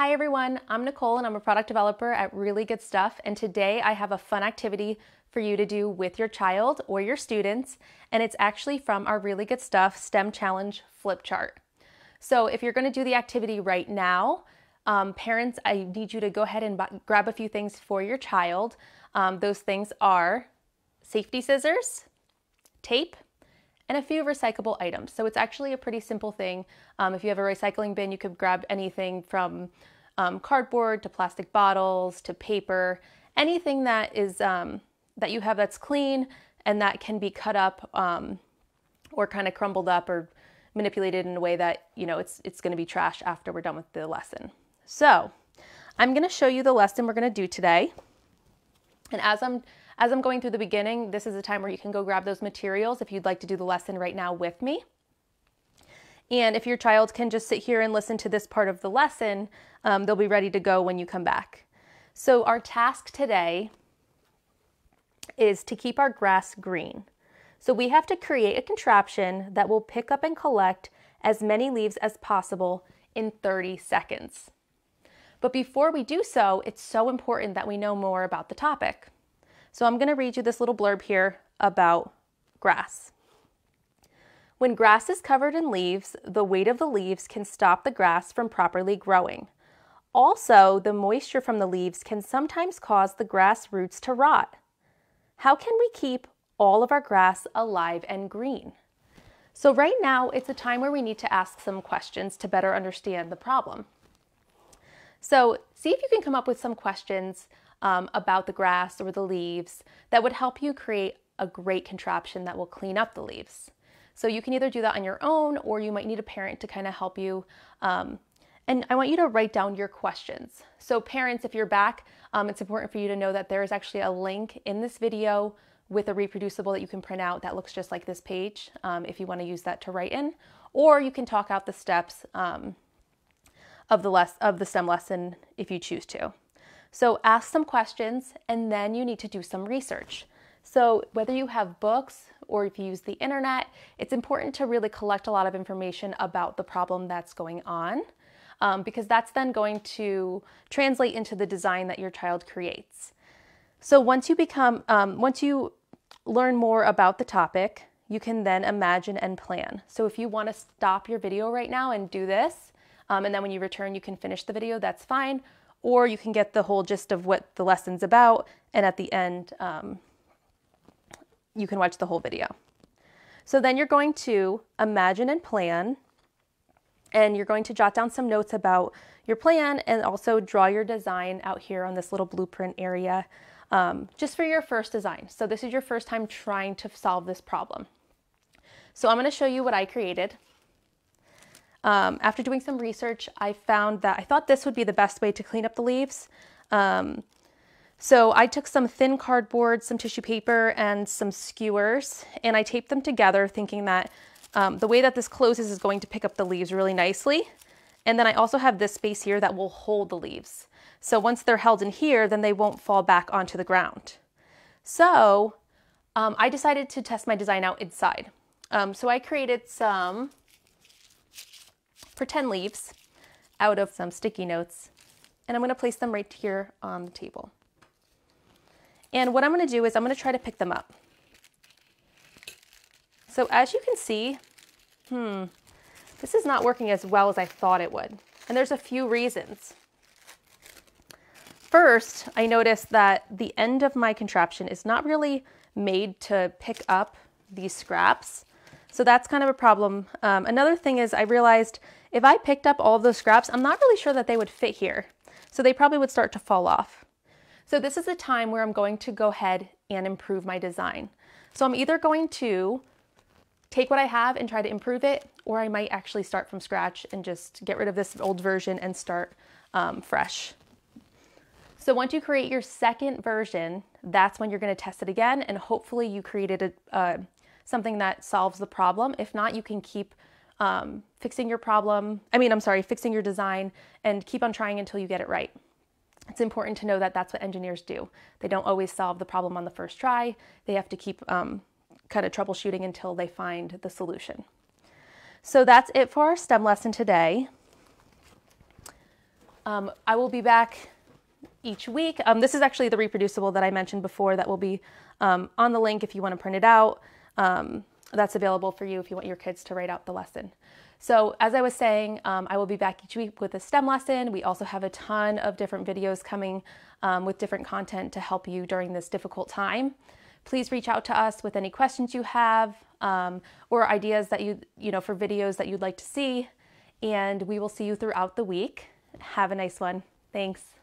Hi everyone, I'm Nicole and I'm a product developer at Really Good Stuff, and today I have a fun activity for you to do with your child or your students, and it's actually from our Really Good Stuff STEM Challenge flip chart. So if you're going to do the activity right now, parents, I need you to go ahead and grab a few things for your child. Those things are safety scissors, tape, and a few recyclable items. So it's actually a pretty simple thing. If you have a recycling bin, you could grab anything from cardboard to plastic bottles to paper, anything that is that you have that's clean and that can be cut up or kind of crumbled up or manipulated in a way that, you know, it's going to be trash after we're done with the lesson. So I'm going to show you the lesson we're going to do today. And as I'm going through the beginning, this is a time where you can go grab those materials if you'd like to do the lesson right now with me. And if your child can just sit here and listen to this part of the lesson, they'll be ready to go when you come back. So our task today is to keep our grass green. So we have to create a contraption that will pick up and collect as many leaves as possible in 30 seconds. But before we do so, it's so important that we know more about the topic. So I'm going to read you this little blurb here about grass. When grass is covered in leaves, the weight of the leaves can stop the grass from properly growing. Also, the moisture from the leaves can sometimes cause the grass roots to rot. How can we keep all of our grass alive and green? So right now, it's a time where we need to ask some questions to better understand the problem. So see if you can come up with some questions about the grass or the leaves that would help you create a great contraption that will clean up the leaves. So you can either do that on your own, or you might need a parent to kind of help you. And I want you to write down your questions. So parents, if you're back, it's important for you to know that there is actually a link in this video with a reproducible that you can print out that looks just like this page, if you want to use that to write in, or you can talk out the steps of the STEM lesson if you choose to. So ask some questions, and then you need to do some research. So whether you have books or if you use the internet, it's important to really collect a lot of information about the problem that's going on, because that's then going to translate into the design that your child creates. So once you learn more about the topic, you can then imagine and plan. So if you want to stop your video right now and do this, and then when you return, you can finish the video, that's fine. Or you can get the whole gist of what the lesson's about, and at the end, you can watch the whole video. So then you're going to imagine and plan, and you're going to jot down some notes about your plan and also draw your design out here on this little blueprint area, just for your first design. So this is your first time trying to solve this problem. So I'm going to show you what I created. After doing some research, I found that I thought this would be the best way to clean up the leaves. So I took some thin cardboard, some tissue paper, and some skewers, and I taped them together, thinking that the way that this closes is going to pick up the leaves really nicely. And then I also have this space here that will hold the leaves. So once they're held in here, then they won't fall back onto the ground. So I decided to test my design out inside. So I created some pretend leaves out of some sticky notes, and I'm going to place them right here on the table. And what I'm going to do is I'm going to try to pick them up. So as you can see, this is not working as well as I thought it would, and there's a few reasons. First, I noticed that the end of my contraption is not really made to pick up these scraps. So that's kind of a problem. Another thing is I realized if I picked up all of those scraps, I'm not really sure that they would fit here. So they probably would start to fall off. So this is a time where I'm going to go ahead and improve my design. So I'm either going to take what I have and try to improve it, or I might actually start from scratch and just get rid of this old version and start fresh. So once you create your second version, that's when you're going to test it again, and hopefully you created something that solves the problem. If not, you can keep fixing your design and keep on trying until you get it right. It's important to know that that's what engineers do. They don't always solve the problem on the first try. They have to keep kind of troubleshooting until they find the solution. So that's it for our STEM lesson today. I will be back each week. This is actually the reproducible that I mentioned before that will be on the link if you want to print it out. That's available for you if you want your kids to write out the lesson. So as I was saying, I will be back each week with a STEM lesson. We also have a ton of different videos coming with different content to help you during this difficult time. Please reach out to us with any questions you have or ideas that you know for videos that you'd like to see. And we will see you throughout the week. Have a nice one. Thanks.